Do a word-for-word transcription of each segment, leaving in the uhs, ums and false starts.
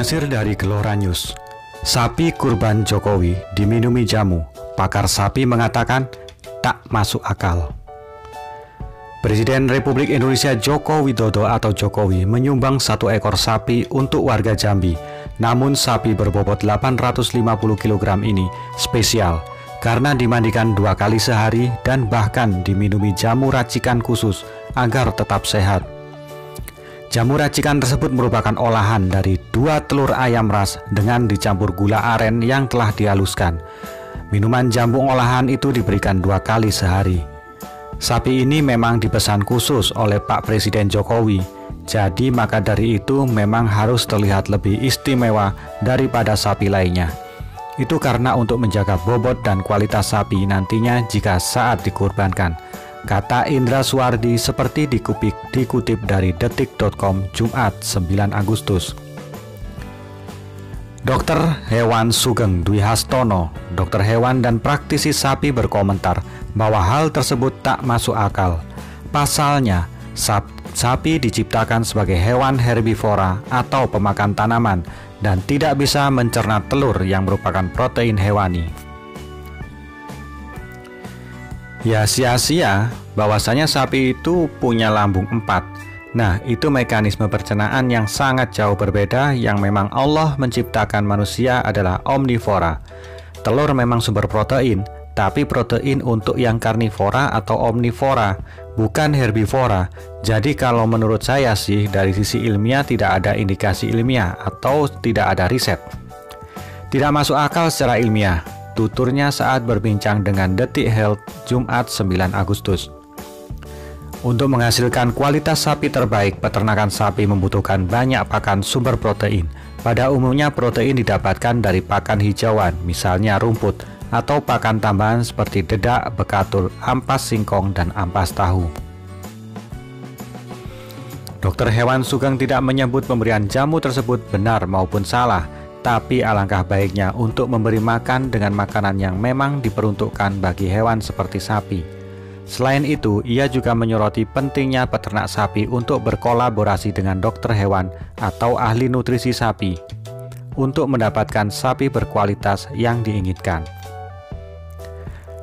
Dilansir dari Keloran News, sapi kurban Jokowi diminumi jamu. Pakar sapi mengatakan tak masuk akal. Presiden Republik Indonesia Joko Widodo atau Jokowi menyumbang satu ekor sapi untuk warga Jambi. Namun sapi berbobot delapan ratus lima puluh kilogram ini spesial karena dimandikan dua kali sehari dan bahkan diminumi jamu racikan khusus agar tetap sehat. Jamu racikan tersebut merupakan olahan dari dua telur ayam ras dengan dicampur gula aren yang telah dihaluskan. Minuman jamu olahan itu diberikan dua kali sehari. Sapi ini memang dipesan khusus oleh Pak Presiden Jokowi, jadi maka dari itu memang harus terlihat lebih istimewa daripada sapi lainnya. Itu karena untuk menjaga bobot dan kualitas sapi nantinya jika saat dikurbankan, kata Indra Suardi seperti dikupik, dikutip dari detik titik com Jumat sembilan Agustus. Dokter hewan Sugeng Dwi Hastono, dokter hewan dan praktisi sapi berkomentar bahwa hal tersebut tak masuk akal. Pasalnya, sap, sapi diciptakan sebagai hewan herbivora atau pemakan tanaman dan tidak bisa mencerna telur yang merupakan protein hewani. Ya sia-sia, bahwasanya sapi itu punya lambung empat. Nah, itu mekanisme pencernaan yang sangat jauh berbeda yang memang Allah menciptakan manusia adalah omnivora. Telur memang sumber protein, tapi protein untuk yang karnivora atau omnivora, bukan herbivora. Jadi kalau menurut saya sih, dari sisi ilmiah tidak ada indikasi ilmiah atau tidak ada riset. Tidak masuk akal secara ilmiah, tuturnya saat berbincang dengan Detik Health Jumat sembilan Agustus. Untuk menghasilkan kualitas sapi terbaik, peternakan sapi membutuhkan banyak pakan sumber protein. Pada umumnya protein didapatkan dari pakan hijauan, misalnya rumput, atau pakan tambahan seperti dedak, bekatul, ampas singkong, dan ampas tahu. Dokter hewan Sugeng tidak menyebut pemberian jamu tersebut benar maupun salah, tapi alangkah baiknya untuk memberi makan dengan makanan yang memang diperuntukkan bagi hewan seperti sapi. Selain itu, ia juga menyoroti pentingnya peternak sapi untuk berkolaborasi dengan dokter hewan atau ahli nutrisi sapi untuk mendapatkan sapi berkualitas yang diinginkan.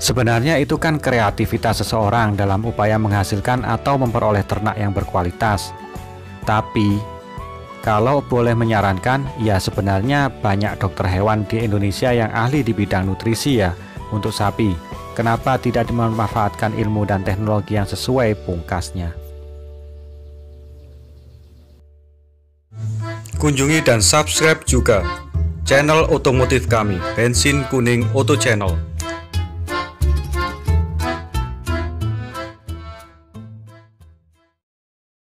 Sebenarnya itu kan kreativitas seseorang dalam upaya menghasilkan atau memperoleh ternak yang berkualitas. Tapi, kalau boleh menyarankan, ya sebenarnya banyak dokter hewan di Indonesia yang ahli di bidang nutrisi ya untuk sapi. Kenapa tidak dimanfaatkan ilmu dan teknologi yang sesuai, pungkasnya. Kunjungi dan subscribe juga channel otomotif kami, Bensin Kuning Oto Channel.